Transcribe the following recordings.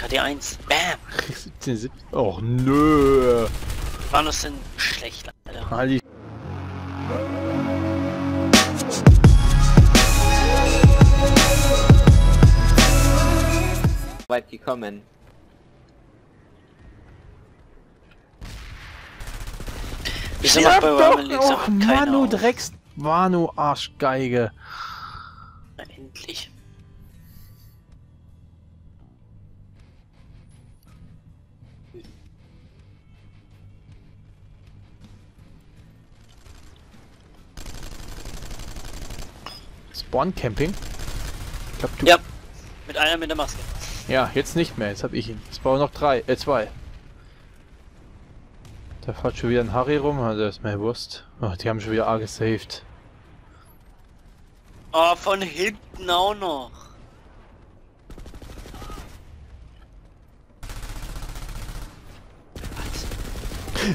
KD1. Bam! 17, och nö! War das denn schlecht, Alter? Halli. Weit gekommen. Wieso macht bei Roman Leaks auch keiner auf? Drecks, Wano Arschgeige. Na, endlich. Spawn Camping? Ich glaub, du. Ja, mit einer mit der Maske. Ja, jetzt nicht mehr, jetzt hab ich ihn. Jetzt brauche ich noch zwei. Da fährt schon wieder ein Harry rum, also ist mir Wurst. Oh, die haben schon wieder A gesaved. Oh, von hinten auch noch. Was?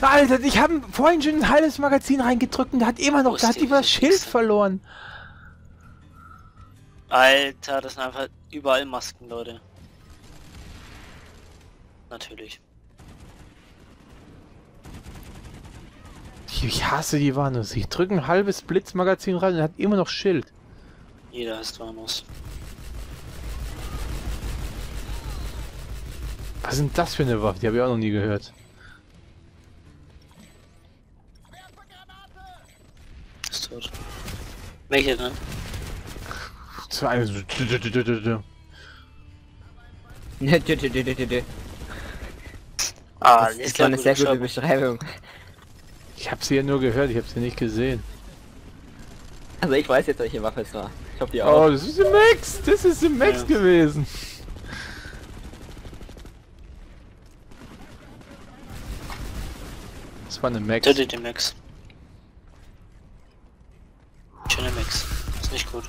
Alter, ich habe vorhin schon ein halbes Magazin reingedrückt und der hat immer noch, da hat über das Schild verloren. Alter, das sind einfach überall Masken, Leute. Natürlich. Ich hasse die Warnung. Ich drücke ein halbes Blitzmagazin rein und hat immer noch Schild. Jeder ist Warnus. Was sind das für eine Waffe? Die habe ich auch noch nie gehört. Ist tot. Welche, ne? So eine. Ah, das ist eine sehr gute Beschreibung. Ich habe sie ja nur gehört, ich habe sie nicht gesehen. Also ich weiß jetzt, welche Waffe es war. Ich hoffe die auch. Oh, das ist ein Max! Das ist ein Max ja. Gewesen! Das war eine Max. Das ist die Max. Schöne Max. Ist nicht gut.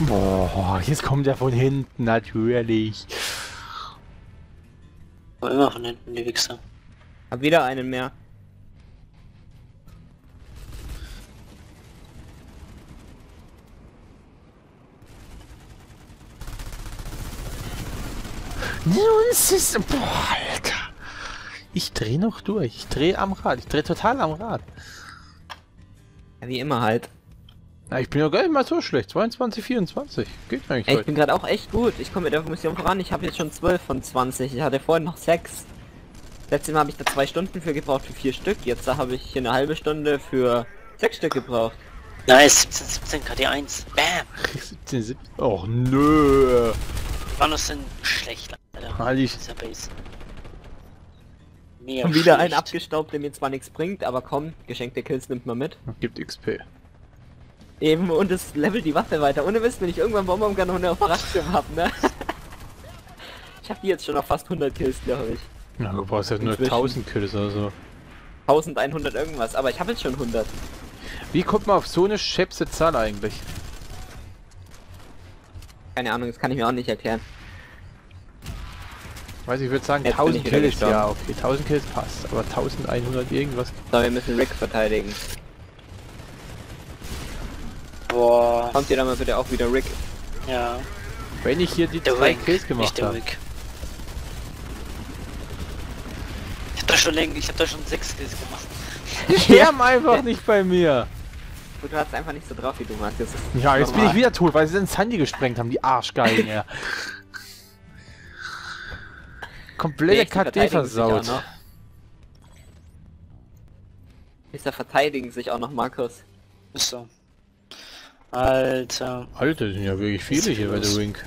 Boah, jetzt kommt er von hinten, natürlich. Aber immer von hinten, die Wichser. Hab wieder einen mehr. Nun ist... Boah, Alter. Ich dreh noch durch, ich dreh am Rad, ich dreh total am Rad. Ja, wie immer halt. Na, ich bin ja gar nicht mal so schlecht. 22, 24. Geht eigentlich. Ich bin gerade auch echt gut. Ich komme mit der Mission voran. Ich habe jetzt schon 12 von 20. Ich hatte vorhin noch 6. Letztes Mal habe ich da 2 Stunden für gebraucht, für 4 Stück. Jetzt habe ich hier eine halbe Stunde für 6 Stück gebraucht. Nice. 17, 17, KD1. Bam. 17, 17. Och, nö. War das denn schlecht, Alter? Hallig. Wieder schlecht. Ein abgestaubt, der mir zwar nichts bringt, aber komm, geschenkte Kills nimmt man mit. Gibt XP. Eben, und es levelt die Waffe weiter. Ohne Mist, wenn ich irgendwann Bombenkanone auf Rachschirm hab, ne? Ich hab die jetzt schon auf fast 100 Kills, glaube ich. Na, du brauchst ja nur 1000 Kills oder so. 1100 irgendwas, aber ich habe jetzt schon 100. Wie kommt man auf so eine schäbste Zahl eigentlich? Keine Ahnung, das kann ich mir auch nicht erklären. Weiß ich, würde sagen jetzt 1000 Kills, ja, okay, 1000 Kills passt, aber 1100 irgendwas. So, wir müssen Rick verteidigen. Boah. Kommt ihr dann mal bitte auch wieder Rick? Ja. Wenn ich hier die 2 Kills gemacht habe. Ich hab da schon 6 Kills gemacht. Sterben einfach nicht bei mir. Du hast einfach nicht so drauf wie du, Markus. Ja, jetzt bin ich wieder tot, weil sie ins Handy gesprengt haben, die Arschgeigen, ja. Komplette KD versaut. Mister verteidigen sich auch noch, Markus. Ist so. Alter. Alter, sind ja wirklich viele hier bei der Wink.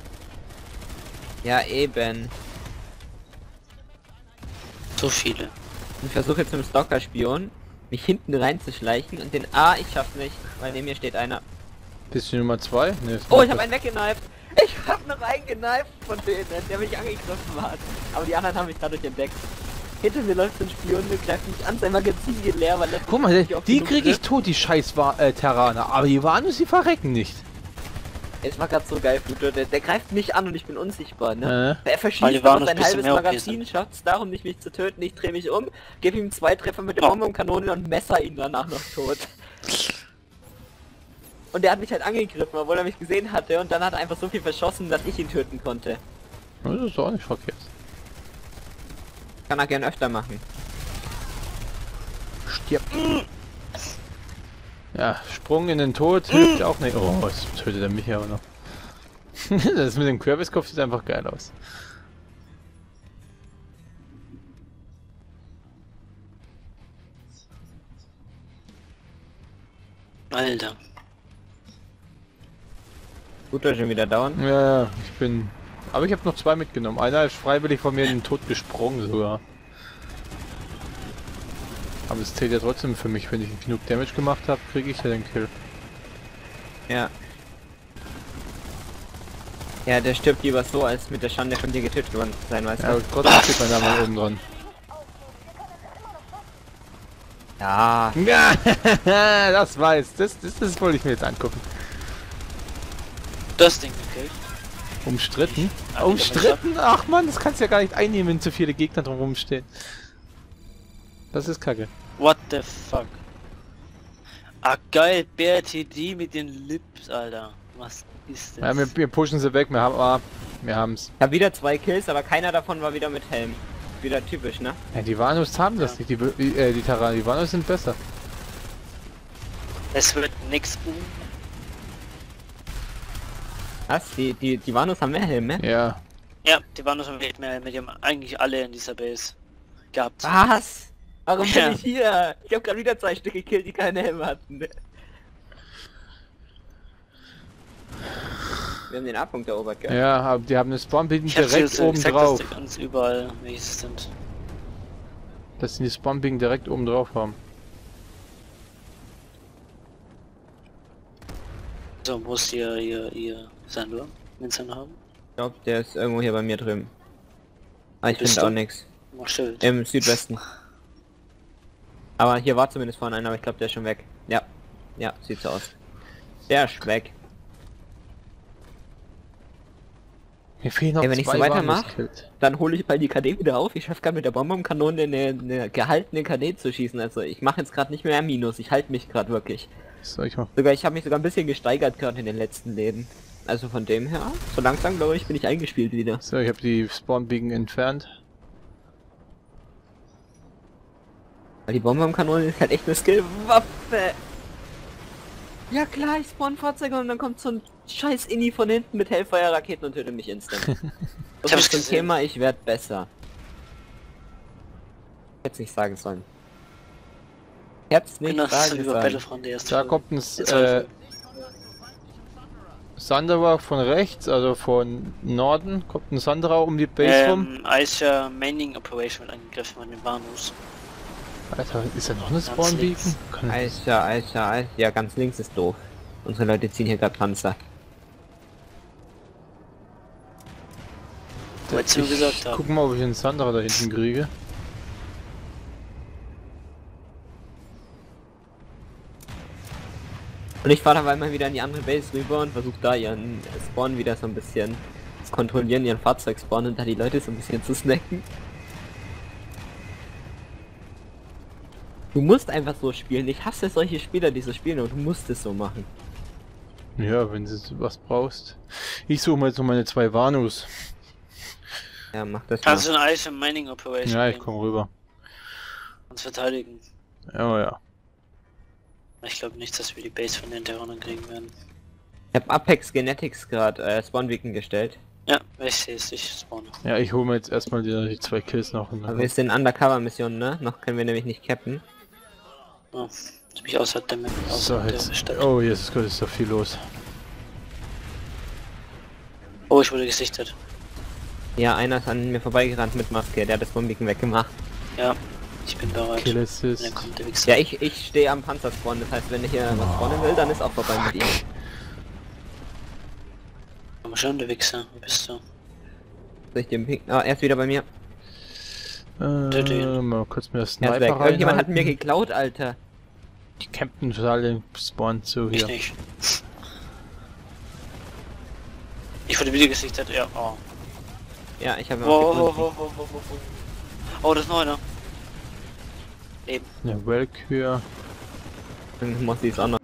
Ja, eben. So viele. Ich versuche jetzt mit dem Stalker-Spion mich hinten reinzuschleichen und den A, ich schaff nicht, weil neben mir steht einer. Bist du Nummer 2? Nee, oh, ich hab einen weggeneift. Ich hab noch einen geneift von denen, der mich angegriffen hat. Aber die anderen haben mich dadurch entdeckt. Hinter mir läuft so ein Spion, der greift mich an, sein Magazin geht leer, weil das... Guck mal, die krieg ich tot, die scheiß Terraner, aber die Vanus, die verrecken nicht. Es war gerade so geil, Pluto. Der greift mich an und ich bin unsichtbar, ne? Er verschießt aber sein halbes Magazin, schafft es darum, nicht mich zu töten. Ich drehe mich um, gebe ihm 2 Treffer mit der Bombe und Kanone und messer ihn danach noch tot. Und der hat mich halt angegriffen, obwohl er mich gesehen hatte, und dann hat er einfach so viel verschossen, dass ich ihn töten konnte. Das ist doch auch nicht verkehrt. Kann er gern öfter machen. Stirb. Ja, Sprung in den Tod hilft auch nicht. Oh, jetzt tötet er mich ja auch noch. Das mit dem Kürbiskopf sieht einfach geil aus. Alter. Gut, dass schon wieder dauern. Ja, ich bin... Aber ich habe noch 2 mitgenommen. Einer ist freiwillig von mir in den Tod gesprungen sogar. Aber es zählt ja trotzdem für mich, wenn ich genug Damage gemacht habe, kriege ich ja den Kill. Ja. Ja, der stirbt lieber so, als mit der Schande von dir getötet worden zu sein, weißt du? Ja, aber trotzdem steht mein Name oben dran. Ja. Das weiß. Das wollte ich mir jetzt angucken. Das Ding gekillt. Umstritten? Umstritten? Ach man, das kannst du ja gar nicht einnehmen, wenn zu viele Gegner drumherum stehen. Das ist kacke. What the fuck? Ah geil, BRTD mit den Lips, Alter. Was ist das? Ja, wir pushen sie weg, wir haben's. Ich hab wieder 2 Kills, aber keiner davon war wieder mit Helm. Wieder typisch, ne? Ja, die Vanus haben das nicht, die Terran. Die Vanus sind besser. Es wird nix boomen. Was? Die Vanus haben mehr Helme? Ja. Ja, die Vanus haben mehr Helme, die haben eigentlich alle in dieser Base gehabt. Was? Warum bin ich hier? Ich habe gerade wieder 2 Stück gekillt, die keine Helme hatten. Wir haben den A-Punkt erobert, gell? Ja, aber die haben eine Spawnbildung direkt oben drauf. Das ganz überall, welches sind. Dass sie die Spawnbildung direkt oben drauf haben. So, muss hier Sandor, wenn sie haben. Ich glaube, der ist irgendwo hier bei mir drüben. Ah, ich finde auch nichts. Im Südwesten. Aber hier war zumindest vorhin einer, aber ich glaube, der ist schon weg. Ja. Ja, sieht so aus. Der ist weg. Mir fehlen noch 2. Wenn ich so weitermache, dann hole ich bald die KD wieder auf. Ich schaffe gerade mit der Bombe und Kanone eine gehaltene KD zu schießen. Also ich mache jetzt gerade nicht mehr Minus. Ich halte mich gerade wirklich. Ich habe mich sogar ein bisschen gesteigert gerade in den letzten Leben. Also von dem her, so langsam glaube ich, bin ich eingespielt wieder. So, ich habe die Spawnbeacon entfernt. Die Bombe am Kanone ist halt echt eine Skillwaffe. Ja klar, ich spawn Fahrzeuge und dann kommt so ein scheiß Inni von hinten mit Hellfire-Raketen und tötet mich instant. Das ist das Thema, ich werde besser. Ich hätte es nicht sagen sollen. Ich hab's nicht sagen sollen. Da kommt ein Sandra von rechts, also von Norden, kommt ein Sandra um die Base rum. Eischer Manning Operation wird angegriffen von den Bahnhofs. Alter, ist da noch eine Spawn-Beacon? Alter. Ja, ganz links ist doof. Unsere Leute ziehen hier gerade Panzer. Guck mal, ob ich einen Sandra da hinten kriege. Und ich fahre dabei mal wieder in die andere Base rüber und versuche da ihren Spawn wieder so ein bisschen zu kontrollieren, ihren Fahrzeugspawn und da die Leute so ein bisschen zu snacken. Du musst einfach so spielen. Ich hasse solche Spieler, die so spielen, und du musst es so machen. Ja, wenn du was brauchst. Ich suche mal jetzt noch meine 2 Vanus. Ja, mach das. Kannst du eine Eische Mining Operation? Ja, ich komme rüber. Uns verteidigen. Oh ja. Ich glaube nicht, dass wir die Base von den Terranern kriegen werden. Ich habe Apex Genetics gerade Spawnbeacon gestellt. Ja, ich sehe es, ich spawn. Ja, ich hole mir jetzt erstmal die 2 Kills noch. Aber wir sind in Undercover-Mission, ne? Noch können wir nämlich nicht cappen. Oh, jetzt bin ich außerhalb der Map. So, jetzt. Oh, jetzt ist doch viel los. Oh, ich wurde gesichtet. Ja, einer ist an mir vorbeigerannt mit Maske, der hat das Bombiken weggemacht. Ja, ich bin bereit. Kill Assist. Dann kommt der Wichser. Ja, ich stehe am Panzerspawn, das heißt, wenn ich hier was spawnen will, dann ist auch vorbei mit ihm. Komm schon, der Wichser, wo bist du? Soll ich den Pink? Ah, er ist wieder bei mir. Mal kurz mir das Sniper rein. Irgendjemand hat mir geklaut, Alter. Die campten total den Spawn zu hier. Ich nicht. wurde wieder gesichtet, ja. Oh. Ja, ich habe oh, das ist neuner. Eben. Ja, Weltkür. Dann muss ich es anders.